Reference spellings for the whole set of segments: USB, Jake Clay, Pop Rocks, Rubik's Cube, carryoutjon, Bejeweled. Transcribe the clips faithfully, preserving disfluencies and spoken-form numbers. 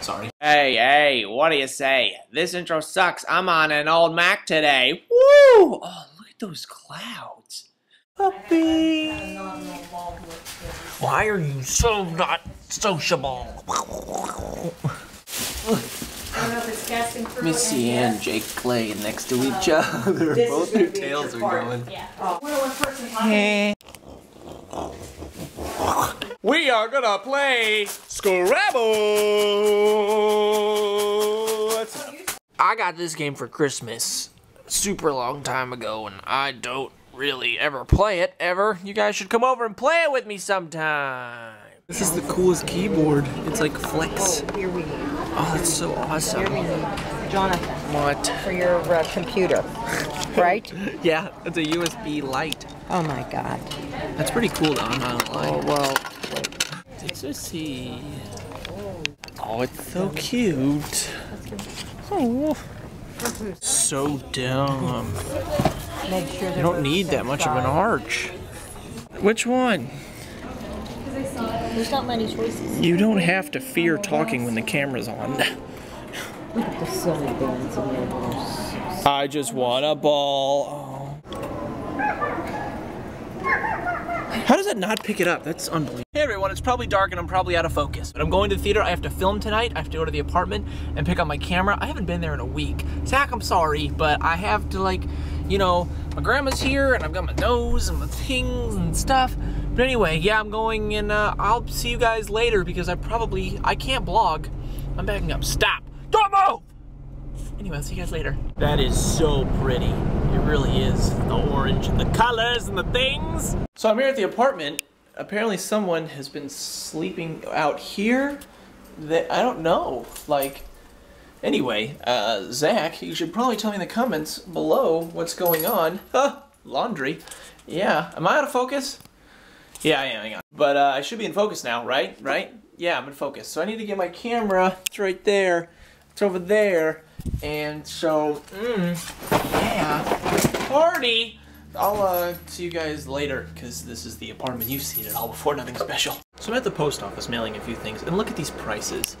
Sorry. Hey, hey, what do you say? This intro sucks. I'm on an old Mac today. Woo! Oh, look at those clouds. Puppy. Why are you so not sociable? I don't know if it's casting through Missy and Jake Clay next to each um, other. Both their tails are going. Yeah. Oh. We're one person talking. We are gonna play Scrabble. What's up? I got this game for Christmas super long time ago, and I don't really ever play it ever. You guys should come over and play it with me sometime. This is the coolest keyboard. It's like Flex. Oh, here we go. Oh, that's so awesome. Jonathan. What? For your uh, computer, right? Yeah, it's a U S B light. Oh my god. That's pretty cool though, I'm not gonna lie. Oh, well, wait. Let's just see. Oh, it's so cute. Oh. So dumb. Make sure you don't need that much of an arch. Which one? There's not many choices. You don't have to fear talking when the camera's on. Look at the silly bands in there. I just want a ball. Oh. How does that not pick it up? That's unbelievable. Hey everyone, it's probably dark and I'm probably out of focus. But I'm going to the theater, I have to film tonight. I have to go to the apartment and pick up my camera. I haven't been there in a week. Zach, I'm sorry, but I have to, like, you know, my grandma's here and I've got my nose and my things and stuff. But anyway, yeah, I'm going and uh, I'll see you guys later because I probably, I can't vlog. I'm backing up. Stop. Don't move! Anyway, I'll see you guys later. That is so pretty. It really is. The orange and the colors and the things. So I'm here at the apartment. Apparently someone has been sleeping out here. That I don't know. Like, anyway, uh, Zach, you should probably tell me in the comments below what's going on. Huh, laundry. Yeah, am I out of focus? Yeah, I am, hang on. But uh, I should be in focus now, right? Right? Yeah, I'm in focus. So I need to get my camera. It's right there. It's over there. And so, mm, yeah. Party! I'll uh, see you guys later, because this is the apartment. You've seen it all before, nothing special. So I'm at the post office mailing a few things, and look at these prices.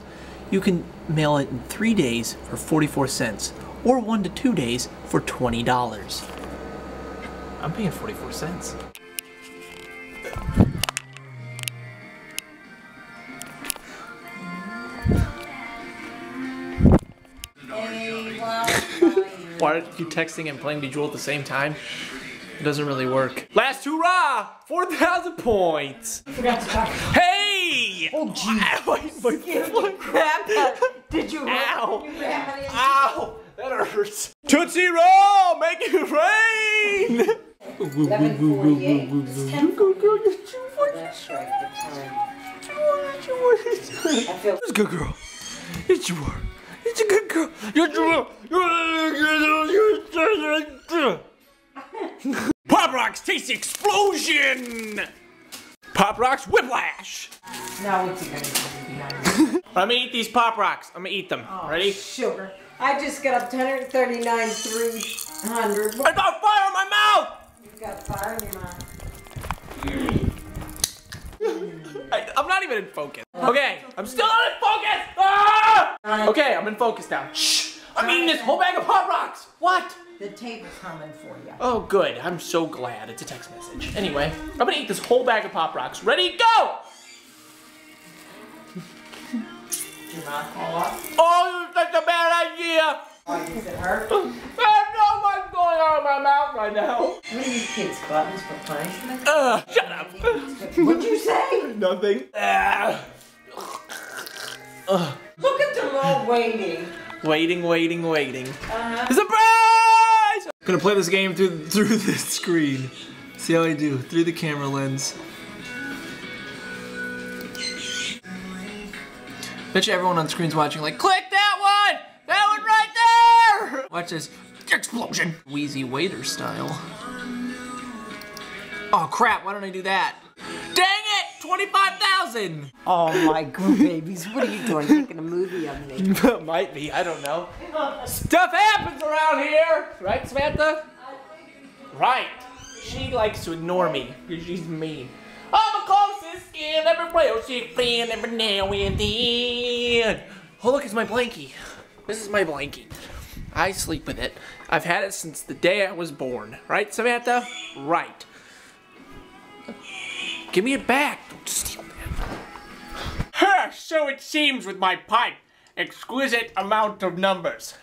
You can mail it in three days for forty-four cents, or one to two days for twenty dollars. I'm paying forty-four cents. Why are you texting and playing Bejeweled at the same time? It doesn't really work. Last hurrah! four thousand points! I forgot to talk. Hey! Oh, jeez. My foot cramped. Did you Ow! You Ow! That hurts. Tootsie Roll! Make it rain! It's a good girl. It's your work. It's a good girl. You're a good girl. Pop Rocks Taste Explosion. Pop Rocks Whiplash. Now what's it gonna be? I'm gonna eat these Pop Rocks. I'm gonna eat them. Oh, ready? Sugar. I just got up to one thirty-nine, three hundred. I got fire in my mouth. You got fire in your mouth. I, I'm not even in focus. Okay, I'm still not in focus. Ah! Okay, I'm in focus now. Shh! I'm eating this whole bag of Pop Rocks! What? The tape is coming for you. Oh, good. I'm so glad. It's a text message. Anyway, I'm gonna eat this whole bag of Pop Rocks. Ready? Go! Your mouth fall off? Oh, that's such a bad idea! Oh, does it hurt? I don't know what's going on in my mouth right now. What are you kids, buttons for punishment? Uh, shut up! What'd you say? Nothing. Uh, uh. Look at them all waiting. Waiting, waiting, waiting. Uh-huh. Surprise! I'm gonna play this game through through this screen. See how I do through the camera lens. Bet you everyone on screen's watching. Like, click that one, that one right there. Watch this explosion, Wheezy Waiter style. Oh crap! Why don't I do that? Dang it! twenty-five thousand! Oh my god, babies, what are you doing? Making a movie of me? Might be, I don't know. Stuff happens around here! Right, Samantha? Right. She likes to ignore me because she's mean. I'm the closest in every well, she's playing every now and then. Oh, look, it's my blankie. This is my blankie. I sleep with it. I've had it since the day I was born. Right, Samantha? Right. Give me it back. Don't steal that. Huh, so it seems with my pipe. Exquisite amount of numbers.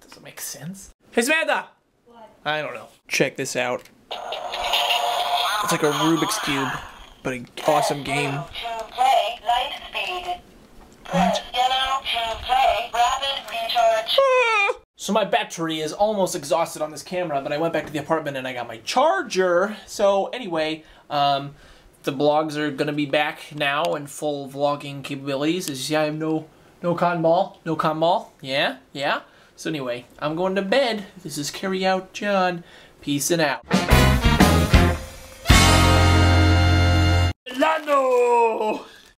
Does it make sense? Hey, Samantha! What? I don't know. Check this out. It's like a Rubik's Cube, but an awesome game. What? So my battery is almost exhausted on this camera, but I went back to the apartment and I got my charger. So anyway, um, the blogs are gonna be back now in full vlogging capabilities. As you see, I have no no cotton ball, no cotton ball. Yeah, yeah. So anyway, I'm going to bed. This is Carry Out John. Peacing out. Lando.